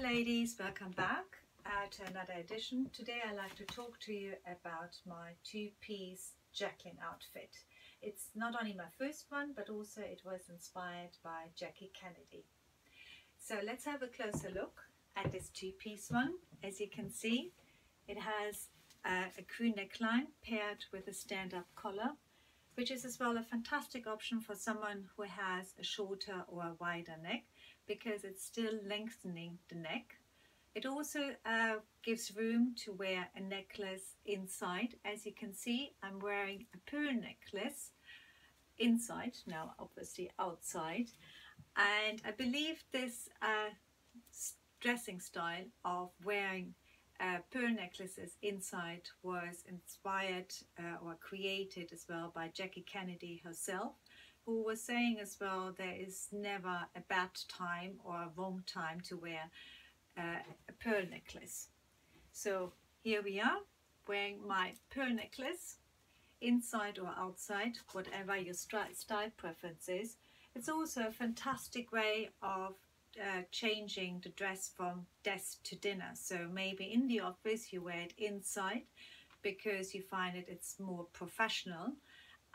Hi ladies, welcome back to another edition. Today I'd like to talk to you about my two-piece Jacqueline outfit. It's not only my first one, but also it was inspired by Jackie Kennedy. So let's have a closer look at this two-piece one. As you can see, it has a crew neckline paired with a stand-up collar, which is as well a fantastic option for someone who has a shorter or a wider neck, because it's still lengthening the neck. It also gives room to wear a necklace inside. As you can see, I'm wearing a pearl necklace inside, now obviously outside. And I believe this dressing style of wearing pearl necklaces inside was inspired or created as well by Jackie Kennedy herself, who was saying as well, there is never a bad time or a wrong time to wear a pearl necklace. So here we are, wearing my pearl necklace, inside or outside, whatever your style preference is. It's also a fantastic way of changing the dress from desk to dinner. So maybe in the office you wear it inside because you find it's more professional,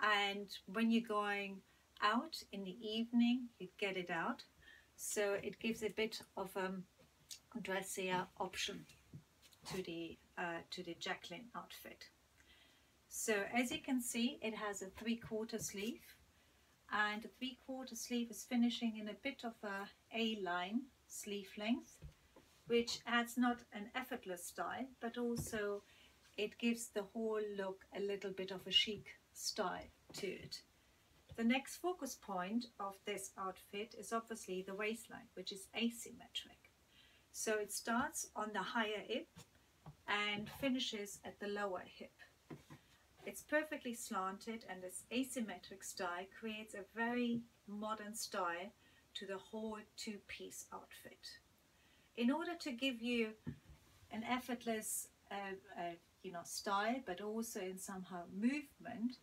and when you're going out in the evening you get it out, so it gives a bit of a dressier option to the Jacqueline outfit. So as you can see, it has a three-quarter sleeve, and the three-quarter sleeve is finishing in a bit of a A-line sleeve length, which adds not an effortless style, but also it gives the whole look a little bit of a chic style to it. The next focus point of this outfit is obviously the waistline, which is asymmetric. So it starts on the higher hip and finishes at the lower hip. It's perfectly slanted, and this asymmetric style creates a very modern style to the whole two-piece outfit. In order to give you an effortless style, but also in somehow movement,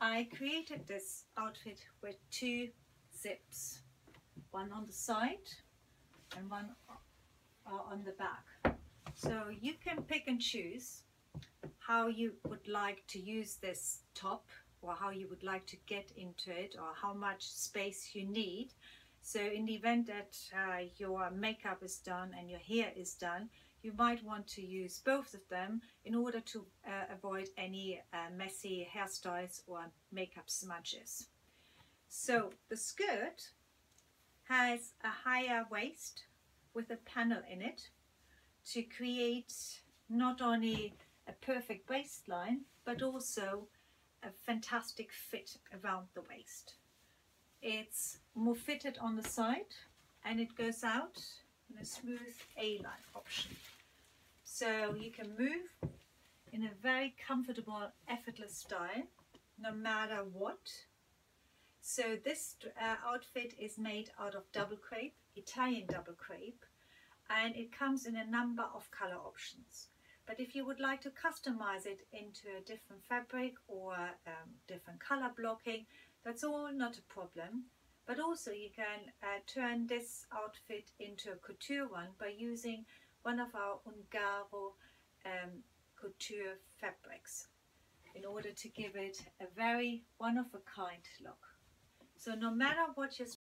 I created this outfit with two zips, one on the side and one on the back. So you can pick and choose how you would like to use this top, or how you would like to get into it, or how much space you need. So in the event that your makeup is done and your hair is done, you might want to use both of them in order to avoid any messy hairstyles or makeup smudges. So the skirt has a higher waist with a panel in it to create not only a perfect waistline, but also a fantastic fit around the waist. It's more fitted on the side, and it goes out in a smooth A-line option. So you can move in a very comfortable, effortless style, no matter what. So this outfit is made out of double crepe, Italian double crepe, and it comes in a number of color options. But if you would like to customize it into a different fabric or different color blocking, that's all not a problem. But also you can turn this outfit into a couture one by using one of our Ungaro couture fabrics in order to give it a very one-of-a-kind look. So no matter what your